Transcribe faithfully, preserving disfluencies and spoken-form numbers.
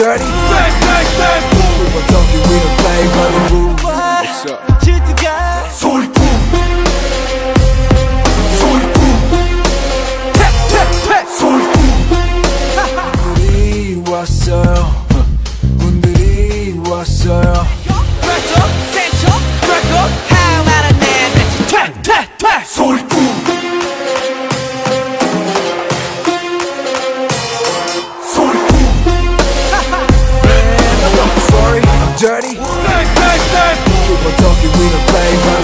dirty. Bang, bang, bang, boom. We were talking, we don't play by the rules. What's up? Full boom. Full boom. Tap, tap, tap. Full boom. 우리 왔어요. 분들이 왔어요. Back up, set up, back up. How about a man that you tap, tap, tap. Full boom. Dirty. Bang, bang, bang. People talking, we don't play.